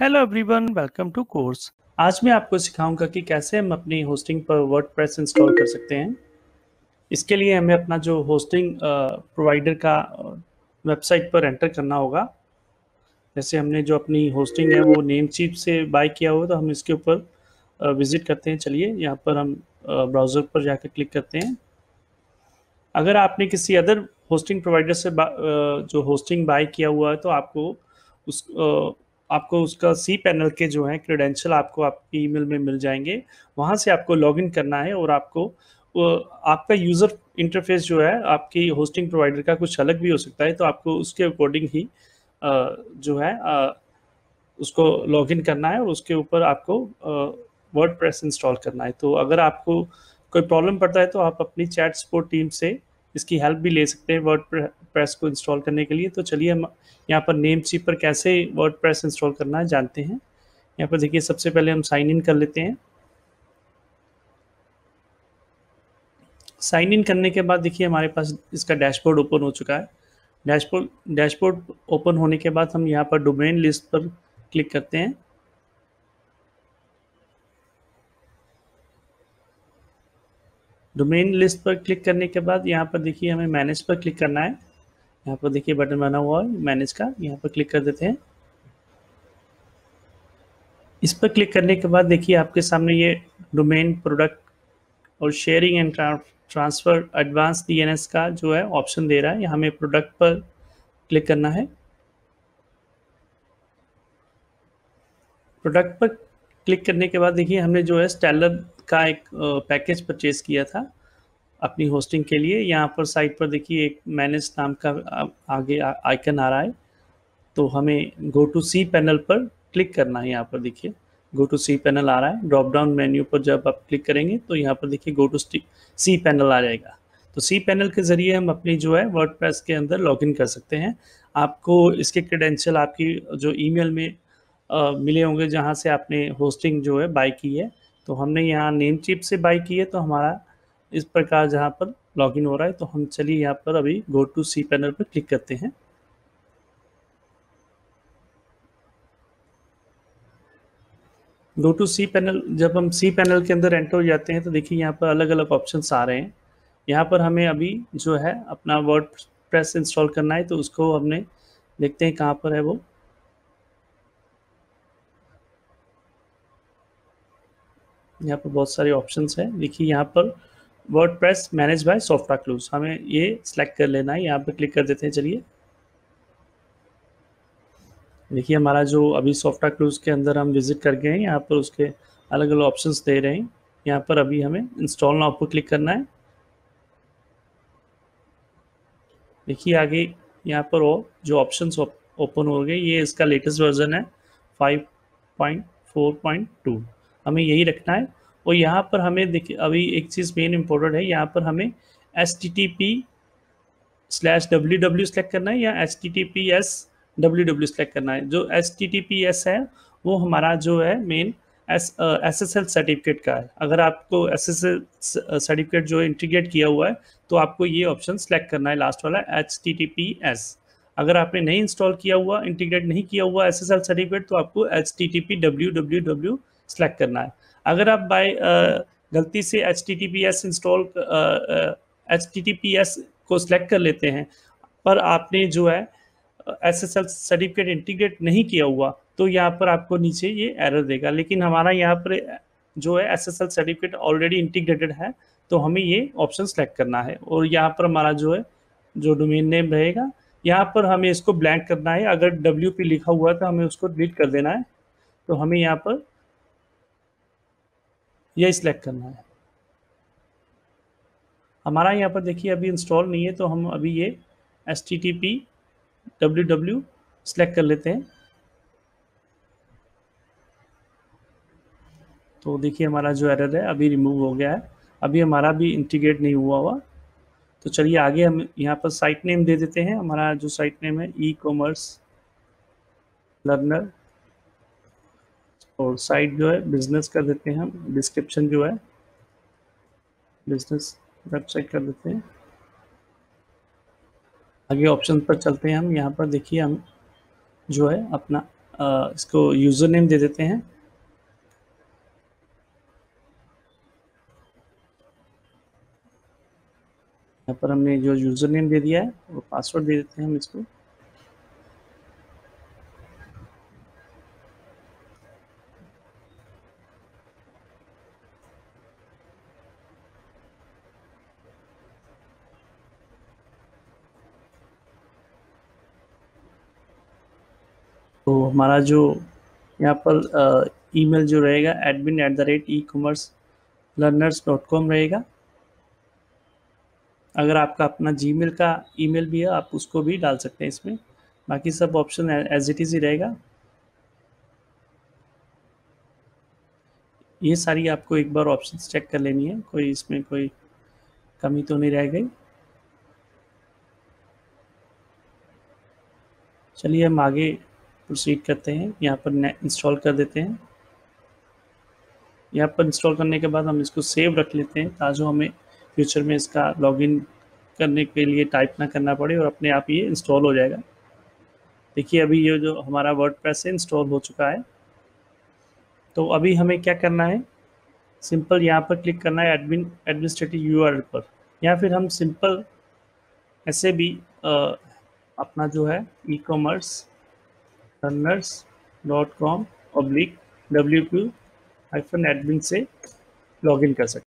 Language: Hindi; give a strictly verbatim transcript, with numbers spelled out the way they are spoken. Hello everyone, welcome to course. आज मैं आपको सिखाऊंगा कि कैसे हम अपनी होस्टिंग पर वर्डप्रेस इंस्टॉल कर सकते हैं। इसके लिए हमें अपना जो होस्टिंग प्रोवाइडर का वेबसाइट पर एंटर करना होगा। जैसे हमने जो अपनी होस्टिंग है वो नेमचीप से बाय किया हुआ, तो हम इसके ऊपर विजिट करते हैं। चलिए यहाँ पर हम ब्राउज़र पर जाकर क्लिक करते हैं। अगर आपने किसी अदर होस्टिंग प्रोवाइडर से जो होस्टिंग बाय किया हुआ है तो आपको उस आपको उसका सी पैनल के जो हैं क्रेडेंशियल आपको आपकी ईमेल में मिल जाएंगे। वहाँ से आपको लॉगिन करना है और आपको आपका यूज़र इंटरफेस जो है आपकी होस्टिंग प्रोवाइडर का कुछ अलग भी हो सकता है, तो आपको उसके अकॉर्डिंग ही जो है उसको लॉगिन करना है और उसके ऊपर आपको वर्डप्रेस इंस्टॉल करना है। तो अगर आपको कोई प्रॉब्लम पड़ता है तो आप अपनी चैट सपोर्ट टीम से इसकी हेल्प भी ले सकते हैं वर्डप्रेस को इंस्टॉल करने के लिए। तो चलिए हम यहाँ पर नेमचीप पर कैसे वर्डप्रेस इंस्टॉल करना है जानते हैं। यहाँ पर देखिए, सबसे पहले हम साइन इन कर लेते हैं। साइन इन करने के बाद देखिए हमारे पास इसका डैशबोर्ड ओपन हो चुका है। डैशबोर्ड डैशबोर्ड ओपन होने के बाद हम यहाँ पर डोमेन लिस्ट पर क्लिक करते हैं। डोमेन लिस्ट पर क्लिक करने के बाद यहाँ पर देखिए हमें मैनेज पर क्लिक करना है। यहाँ पर देखिए बटन बना हुआ है मैनेज का, यहाँ पर क्लिक कर देते हैं। इस पर क्लिक करने के बाद देखिए आपके सामने ये डोमेन, प्रोडक्ट और sharing and transfer advance DNS का जो है ऑप्शन दे रहा है। यहाँ हमें प्रोडक्ट पर क्लिक करना है। प्रोडक्ट पर क्लिक करने के बाद देखिए हमने जो है स्टेलर का एक पैकेज परचेज किया था अपनी होस्टिंग के लिए। यहाँ पर साइट पर देखिए एक मैनेज नाम का आगे आइकन आ रहा है, तो हमें गो टू सी पैनल पर क्लिक करना है। यहाँ पर देखिए गो टू सी पैनल आ रहा है। ड्रॉप डाउन मेन्यू पर जब आप क्लिक करेंगे तो यहाँ पर देखिए गो टू सी पैनल आ जाएगा। तो सी पैनल के ज़रिए हम अपनी जो है वर्डप्रेस के अंदर लॉगिन कर सकते हैं। आपको इसके क्रेडेंशियल आपकी जो ईमेल में आ, मिले होंगे जहाँ से आपने होस्टिंग जो है बाय की है। तो हमने यहाँ नेमचीप से बाय की है, तो हमारा इस प्रकार जहाँ पर लॉगिन हो रहा है। तो हम चलिए यहाँ पर अभी गो टू सी पैनल पर क्लिक करते हैं। गो टू सी पैनल, जब हम सी पैनल के अंदर एंटर हो जाते हैं तो देखिए यहाँ पर अलग अलग ऑप्शंस आ रहे हैं। यहाँ पर हमें अभी जो है अपना वर्डप्रेस इंस्टॉल करना है, तो उसको हमने देखते हैं कहाँ पर है वो। यहाँ पर बहुत सारे ऑप्शंस हैं। देखिए यहाँ पर वर्डप्रेस मैनेज बाय सॉफ्टाक्लूस, हमें ये सिलेक्ट कर लेना है। यहाँ पर क्लिक कर देते हैं। चलिए देखिए हमारा जो अभी सॉफ्टाक्लूस के अंदर हम विजिट कर गए हैं। यहाँ पर उसके अलग अलग ऑप्शंस दे रहे हैं। यहाँ पर अभी हमें इंस्टॉल नाउ पर क्लिक करना है। देखिए आगे यहाँ पर वो जो ऑप्शंस ओपन हो गए, ये इसका लेटेस्ट वर्जन है five point four point two. हमें यही रखना है। और यहाँ पर हमें देखिए अभी एक चीज़ मेन इम्पोर्टेंट है, यहाँ पर हमें H T T P slash W W select करना है या H T T P S W W select करना है। जो H T T P S है वो हमारा जो है main S S S L certificate का है। अगर आपको एस एस एल सर्टिफिकेट जो है इंटीग्रेट किया हुआ है तो आपको ये ऑप्शन सेलेक्ट करना है, लास्ट वाला H T T P S. अगर आपने नहीं इंस्टॉल किया हुआ, इंटीग्रेट नहीं किया हुआ एस एस एल सर्टिफिकेट, तो आपको H T T P W W W select करना है। अगर आप बाय गलती से H T T P S install H T T P S को सिलेक्ट कर लेते हैं पर आपने जो है S S L certificate integrate नहीं किया हुआ, तो यहाँ पर आपको नीचे ये एरर देगा। लेकिन हमारा यहाँ पर जो है S S L certificate already integrated है, तो हमें ये ऑप्शन सेलेक्ट करना है। और यहाँ पर हमारा जो है जो डोमेन नेम रहेगा, यहाँ पर हमें इसको ब्लैंक करना है। अगर डब्ल्यू पी लिखा हुआ है तो हमें उसको डिलीट कर देना है। तो हमें यहाँ पर यही सिलेक्ट करना है। हमारा यहाँ पर देखिए अभी इंस्टॉल नहीं है, तो हम अभी ये S T T P W W select कर लेते हैं। तो देखिए हमारा जो एरर है अभी रिमूव हो गया है, अभी हमारा भी इंटीग्रेट नहीं हुआ हुआ। तो चलिए आगे हम यहाँ पर साइट नेम दे देते हैं। हमारा जो साइट नेम है ई कॉमर्स लर्नर, और साइट जो है बिजनेस कर देते हैं हम। डिस्क्रिप्शन जो है बिजनेस वेबसाइट कर देते हैं। आगे ऑप्शन पर चलते हैं हम। यहाँ पर देखिए हम जो है अपना आ, इसको यूज़र नेम दे देते हैं। यहाँ पर हमने जो यूज़र नेम दे दिया है वो पासवर्ड दे देते हैं हम इसको। तो हमारा जो यहाँ पर ईमेल जो रहेगा admin at the rate E commerce learners dot com रहेगा। अगर आपका अपना जीमेल का ईमेल भी है आप उसको भी डाल सकते हैं इसमें, बाकी सब ऑप्शन एज इट इज़ ही रहेगा। ये सारी आपको एक बार ऑप्शंस चेक कर लेनी है, कोई इसमें कोई कमी तो नहीं रह गई। चलिए हम आगे प्रोसीड करते हैं। यहाँ पर इंस्टॉल कर देते हैं। यहाँ पर इंस्टॉल करने के बाद हम इसको सेव रख लेते हैं ताकि हमें फ्यूचर में इसका लॉगिन करने के लिए टाइप ना करना पड़े और अपने आप ये इंस्टॉल हो जाएगा। देखिए अभी ये जो हमारा वर्डप्रेस है इंस्टॉल हो चुका है। तो अभी हमें क्या करना है, सिंपल यहाँ पर क्लिक करना है admin administrative U R L पर, या फिर हम सिंपल ऐसे भी आ, अपना जो है E commerce learners dot com oblique W Q hyphen admin से लॉगिन कर सकते हैं।